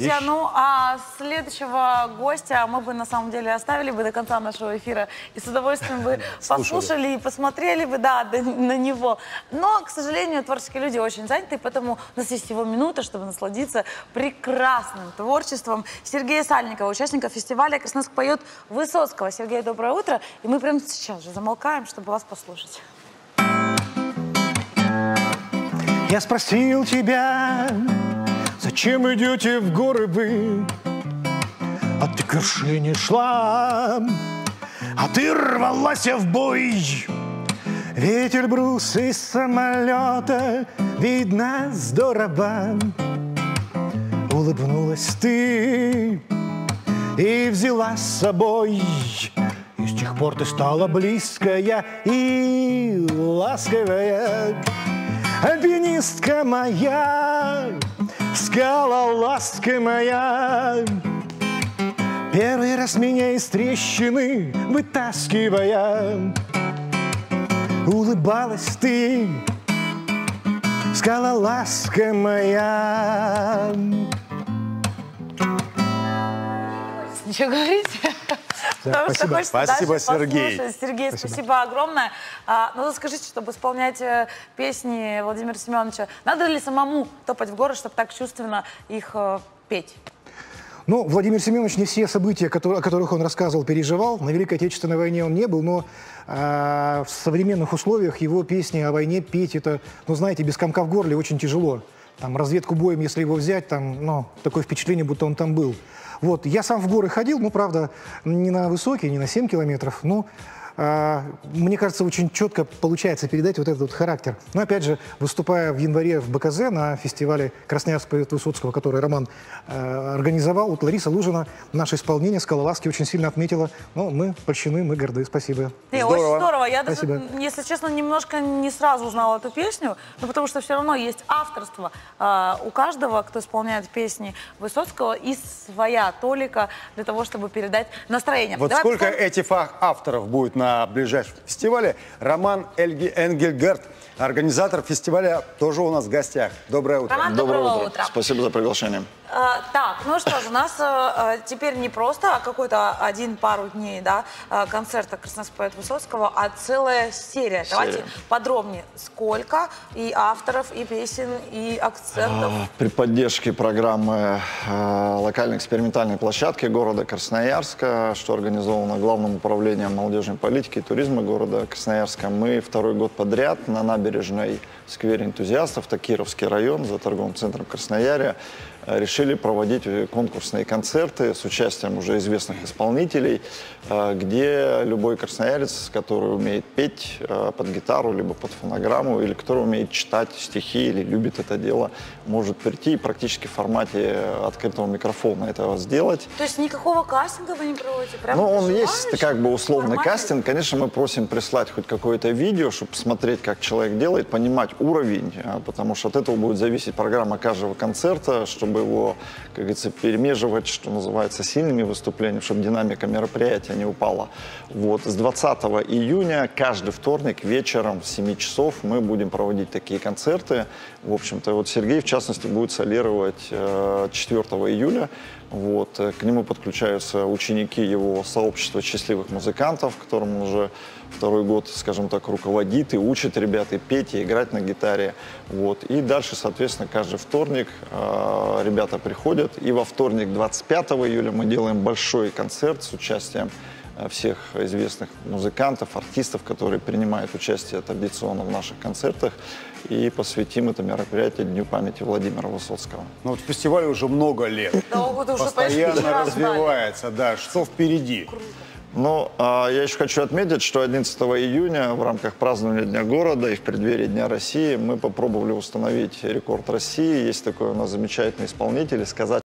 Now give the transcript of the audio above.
Друзья, ну а следующего гостя мы бы на самом деле оставили бы до конца нашего эфира и с удовольствием бы послушали и посмотрели бы, да, на него. Но, к сожалению, творческие люди очень заняты, поэтому у нас есть всего минута, чтобы насладиться прекрасным творчеством Сергея Сальникова, участника фестиваля «Красноярск поет Высоцкого». Сергей, доброе утро. И мы прямо сейчас же замолкаем, чтобы вас послушать. Я спросил тебя, зачем идете в горы вы? А ты к вершине шла, а ты рвалась в бой. Ветер брус из самолета, видно здорово. Улыбнулась ты и взяла с собой. И с тех пор ты стала близкая и ласковая. Альпинистка моя, скалолазка моя, первый раз меня из трещины вытаскивая. Улыбалась ты, скалолазка моя. Ничего говорите? Потому что хочется дальше послушать. Сергей, спасибо огромное. Ну, скажите, чтобы исполнять песни Владимира Семеновича, надо ли самому топать в горы, чтобы так чувственно их петь? Ну, Владимир Семенович не все события, о которых он рассказывал, переживал. На Великой Отечественной войне он не был, но в современных условиях его песни о войне петь, это, ну, знаете, без комка в горле очень тяжело. Там разведку боем, если его взять, там, ну, такое впечатление, будто он там был. Вот, я сам в горы ходил, ну, правда, не на высокие, не на 7 километров, но, мне кажется, очень четко получается передать вот этот вот характер. Но, опять же, выступая в январе в БКЗ на фестивале «Красноярск поет Высоцкого», который Роман организовал, вот Лариса Лужина наше исполнение «Скалолазки» очень сильно отметила. Ну, мы польщены, мы горды, спасибо. Не, здорово. Очень здорово. Я спасибо. Даже, если честно, немножко не сразу узнала эту песню, но потому что все равно есть авторство у каждого, кто исполняет песни Высоцкого, и своя толика для того, чтобы передать настроение. Вот давай сколько этих авторов будет на ближайшем фестивале? Роман Эльги Энгельгардт, организатор фестиваля, тоже у нас в гостях. Доброе утро. Роман, доброе утро. Спасибо за приглашение. Так, ну что же, у нас теперь не просто какой-то пару дней, да, концерта «Красноярск поет Высоцкого», а целая серия. Давайте подробнее. Сколько и авторов, и песен, и акцентов? При поддержке программы локальной экспериментальной площадки города Красноярска, что организовано Главным управлением молодежной политики и туризма города Красноярска, мы второй год подряд на набережной Сквер энтузиастов, Токировский район, за торговым центром Красноярья, решили проводить конкурсные концерты с участием уже известных исполнителей, где любой красноярец, который умеет петь под гитару, либо под фонограмму, или который умеет читать стихи, или любит это дело, может прийти и практически в формате открытого микрофона это сделать. То есть никакого кастинга вы не проводите? Ну, он есть, как бы, условный кастинг. Конечно, мы просим прислать хоть какое-то видео, чтобы посмотреть, как человек делает, понимать уровень, потому что от этого будет зависеть программа каждого концерта, чтобы его, как говорится, перемеживать, что называется, сильными выступлениями, чтобы динамика мероприятия не упала. Вот. С 20 июня каждый вторник вечером в 7 часов мы будем проводить такие концерты. В общем-то, вот Сергей, в частности, будет солировать 4 июля. Вот. К нему подключаются ученики его сообщества счастливых музыкантов, которым он уже второй год, скажем так, руководит и учит ребят и петь, и играть на гитаре. Вот. И дальше, соответственно, каждый вторник ребята приходят. И во вторник, 25 июля, мы делаем большой концерт с участием всех известных музыкантов, артистов, которые принимают участие традиционно в наших концертах. И посвятим это мероприятие Дню памяти Владимира Высоцкого. Ну вот фестиваль уже много лет. Постоянно развивается. Да, что впереди? Но я еще хочу отметить, что 11 июня в рамках празднования Дня города и в преддверии Дня России мы попробовали установить рекорд России. Есть такой у нас замечательный исполнитель из Казахстана.